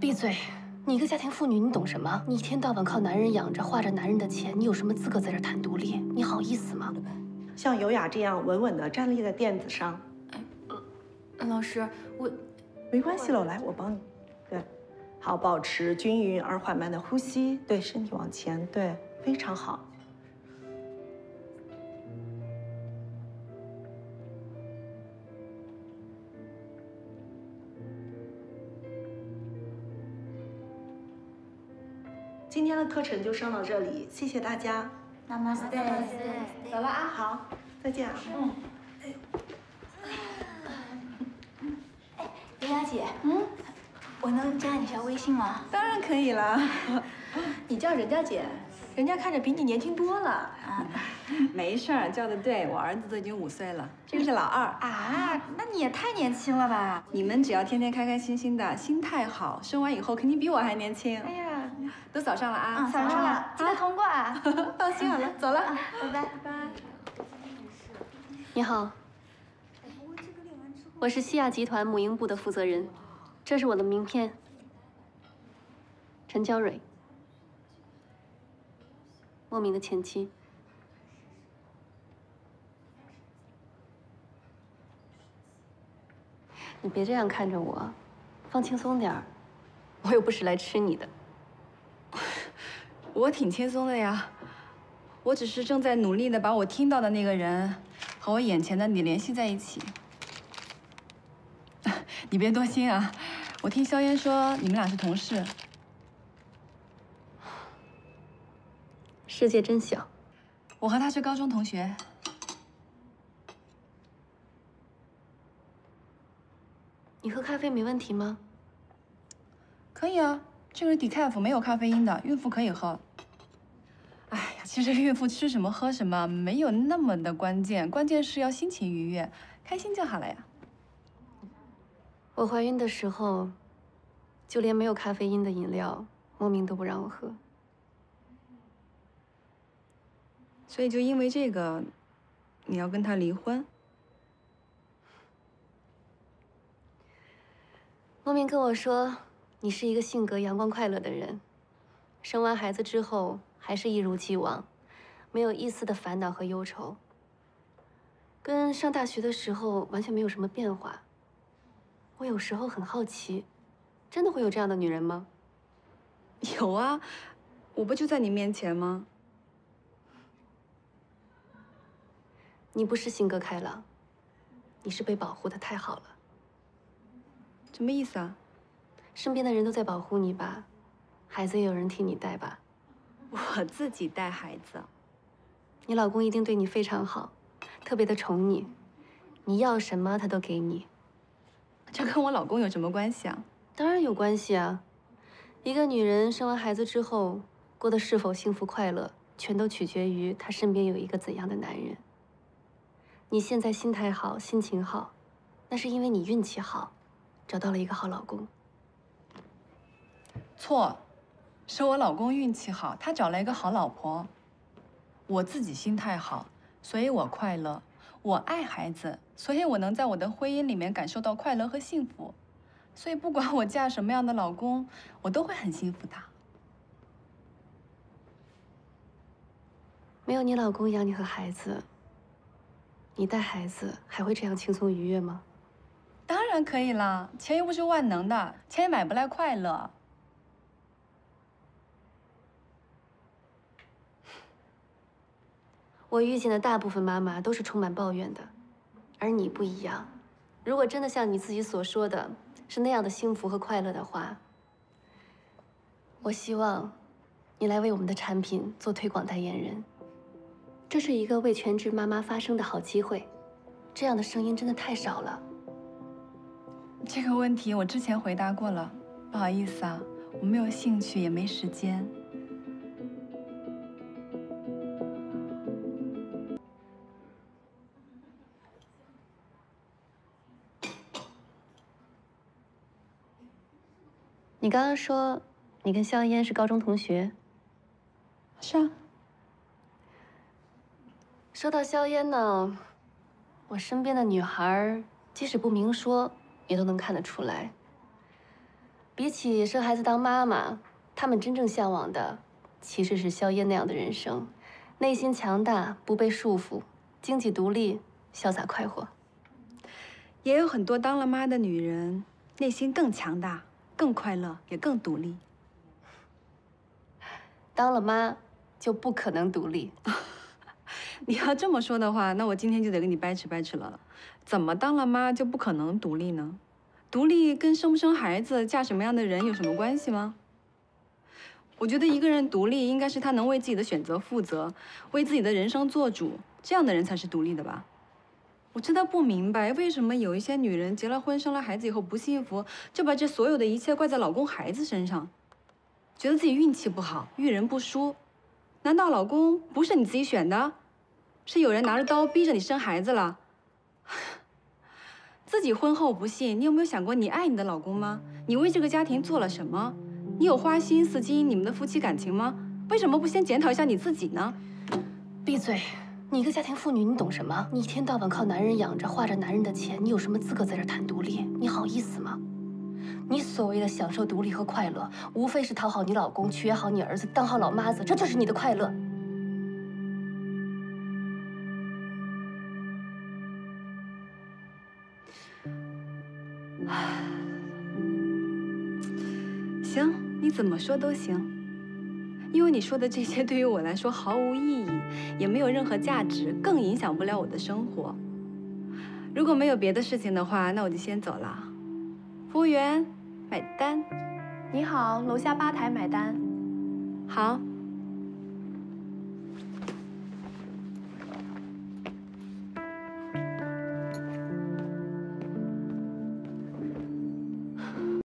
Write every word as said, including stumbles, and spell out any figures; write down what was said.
闭嘴！你一个家庭妇女，你懂什么？你一天到晚靠男人养着，花着男人的钱，你有什么资格在这谈独立？你好意思吗？像尤雅这样稳稳的站立在垫子上。哎，呃、老师，我没关系了，来，我帮你。对，好，保持均匀而缓慢的呼吸，对，身体往前，对，非常好。 今天的课程就上到这里，谢谢大家。Namaste， 走了啊，好，再见啊。嗯。哎，尤雅姐，嗯，我能加你一下微信吗？当然可以啦，你叫人家姐，人家看着比你年轻多了啊。没事儿，叫的对，我儿子都已经五岁了，这个是老二。啊，那你也太年轻了吧？你们只要天天开开心心的，心态好，生完以后肯定比我还年轻。哎呀。 都扫上了啊！扫上了，记得通过啊！放心好了，走了，拜拜拜拜。你好，我是西亚集团母婴部的负责人，这是我的名片，陈娇蕊，莫名的前妻。你别这样看着我，放轻松点儿，我又不是来吃你的。 我挺轻松的呀，我只是正在努力的把我听到的那个人和我眼前的你联系在一起。你别多心啊，我听萧嫣说你们俩是同事。世界真小，我和他是高中同学。你喝咖啡没问题吗？可以啊。 这个是 decaf， 没有咖啡因的，孕妇可以喝。哎呀，其实孕妇吃什么喝什么没有那么的关键，关键是要心情愉悦，开心就好了呀。我怀孕的时候，就连没有咖啡因的饮料，莫名都不让我喝。所以就因为这个，你要跟他离婚？莫名跟我说。 你是一个性格阳光快乐的人，生完孩子之后还是一如既往，没有一丝的烦恼和忧愁，跟上大学的时候完全没有什么变化。我有时候很好奇，真的会有这样的女人吗？有啊，我不就在你面前吗？你不是性格开朗，你是被保护的太好了。什么意思啊？ 身边的人都在保护你吧，孩子也有人替你带吧。我自己带孩子。你老公一定对你非常好，特别的宠你，你要什么他都给你。这跟我老公有什么关系啊？当然有关系啊！一个女人生完孩子之后，过得是否幸福快乐，全都取决于她身边有一个怎样的男人。你现在心态好，心情好，那是因为你运气好，找到了一个好老公。 错，是我老公运气好，他找了一个好老婆。我自己心态好，所以我快乐。我爱孩子，所以我能在我的婚姻里面感受到快乐和幸福。所以不管我嫁什么样的老公，我都会很幸福的。没有你老公养你和孩子，你带孩子还会这样轻松愉悦吗？当然可以啦，钱又不是万能的，钱也买不来快乐。 我遇见的大部分妈妈都是充满抱怨的，而你不一样。如果真的像你自己所说的是那样的幸福和快乐的话，我希望你来为我们的产品做推广代言人。这是一个为全职妈妈发声的好机会，这样的声音真的太少了。这个问题我之前回答过了，不好意思啊，我没有兴趣，也没时间。 你刚刚说你跟萧嫣是高中同学，是啊。说到萧嫣呢，我身边的女孩即使不明说，也都能看得出来。比起生孩子当妈妈，他们真正向往的其实是萧烟那样的人生，内心强大，不被束缚，经济独立，潇洒快活。也有很多当了妈的女人，内心更强大，更快乐，也更独立。当了妈就不可能独立。你要这么说的话，那我今天就得跟你掰扯掰扯了。怎么当了妈就不可能独立呢？独立跟生不生孩子、嫁什么样的人有什么关系吗？我觉得一个人独立应该是他能为自己的选择负责，为自己的人生做主，这样的人才是独立的吧。我真的不明白，为什么有一些女人结了婚、生了孩子以后不幸福，就把这所有的一切怪在老公、孩子身上，觉得自己运气不好、遇人不淑。难道老公不是你自己选的？ 是有人拿着刀逼着你生孩子了，自己婚后不幸，你有没有想过你爱你的老公吗？你为这个家庭做了什么？你有花心思经营你们的夫妻感情吗？为什么不先检讨一下你自己呢？闭嘴！你一个家庭妇女，你懂什么？你一天到晚靠男人养着，花着男人的钱，你有什么资格在这谈独立？你好意思吗？你所谓的享受独立和快乐，无非是讨好你老公，取悦好你儿子，当好老妈子，这就是你的快乐。 行，你怎么说都行，因为你说的这些对于我来说毫无意义，也没有任何价值，更影响不了我的生活。如果没有别的事情的话，那我就先走了。服务员，买单。你好，楼下吧台买单。好。